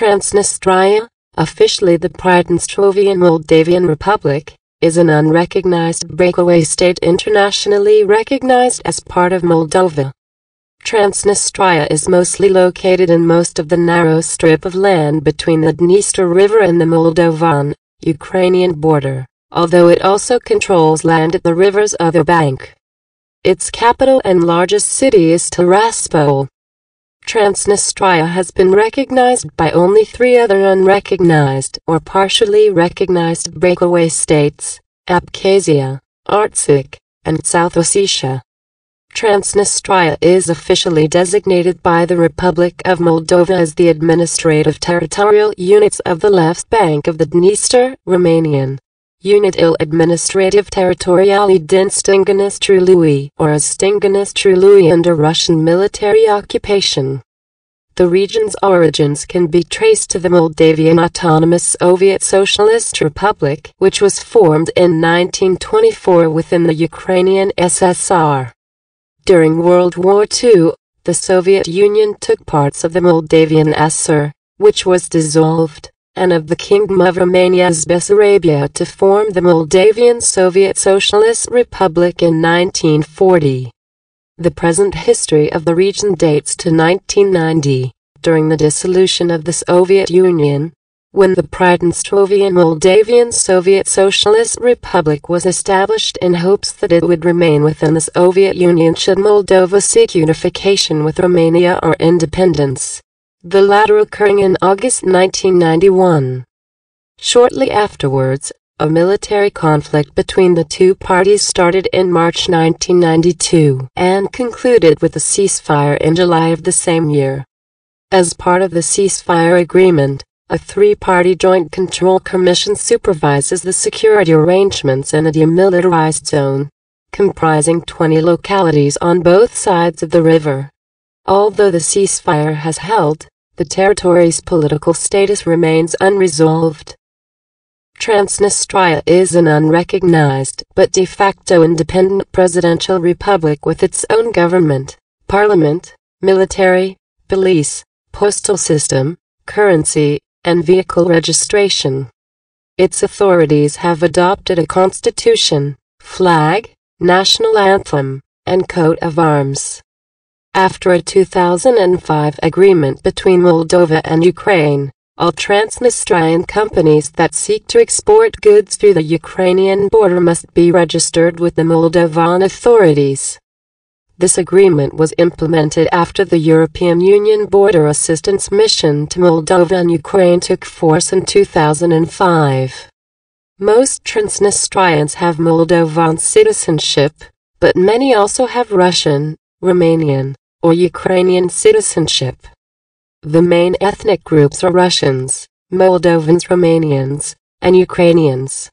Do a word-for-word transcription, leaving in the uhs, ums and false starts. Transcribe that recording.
Transnistria, officially the Pridnestrovian Moldavian Republic, is an unrecognized breakaway state internationally recognized as part of Moldova. Transnistria is mostly located in most of the narrow strip of land between the Dniester River and the Moldovan, Ukrainian border, although it also controls land at the river's other bank. Its capital and largest city is Tiraspol. Transnistria has been recognized by only three other unrecognized or partially recognized breakaway states: Abkhazia, Artsakh, and South Ossetia. Transnistria is officially designated by the Republic of Moldova as the administrative territorial units of the left bank of the Dniester, Romanian, Unitățile Administrativ-Teritoriale din stînga Nistrului, or as stînga Nistrului under Russian military occupation. The region's origins can be traced to the Moldavian Autonomous Soviet Socialist Republic, which was formed in nineteen twenty-four within the Ukrainian S S R. During World War Two, the Soviet Union took parts of the Moldavian S S R, which was dissolved, and of the Kingdom of Romania's Bessarabia to form the Moldavian Soviet Socialist Republic in nineteen forty. The present history of the region dates to nineteen ninety, during the dissolution of the Soviet Union, when the Pridnestrovian Moldavian Soviet Socialist Republic was established in hopes that it would remain within the Soviet Union should Moldova seek unification with Romania or independence, the latter occurring in August nineteen ninety-one. Shortly afterwards, a military conflict between the two parties started in March nineteen ninety-two and concluded with a ceasefire in July of the same year. As part of the ceasefire agreement, a three-party Joint Control Commission supervises the security arrangements in a demilitarized zone, comprising twenty localities on both sides of the river. Although the ceasefire has held, the territory's political status remains unresolved. Transnistria is an unrecognized but de facto independent presidential republic with its own government, parliament, military, police, postal system, currency, and vehicle registration. Its authorities have adopted a constitution, flag, national anthem, and coat of arms. After a two thousand five agreement between Moldova and Ukraine, all Transnistrian companies that seek to export goods through the Ukrainian border must be registered with the Moldovan authorities. This agreement was implemented after the European Union Border Assistance Mission to Moldova and Ukraine took force in two thousand five. Most Transnistrians have Moldovan citizenship, but many also have Russian, Romanian, or Ukrainian citizenship. The main ethnic groups are Russians, Moldovans, Romanians, and Ukrainians.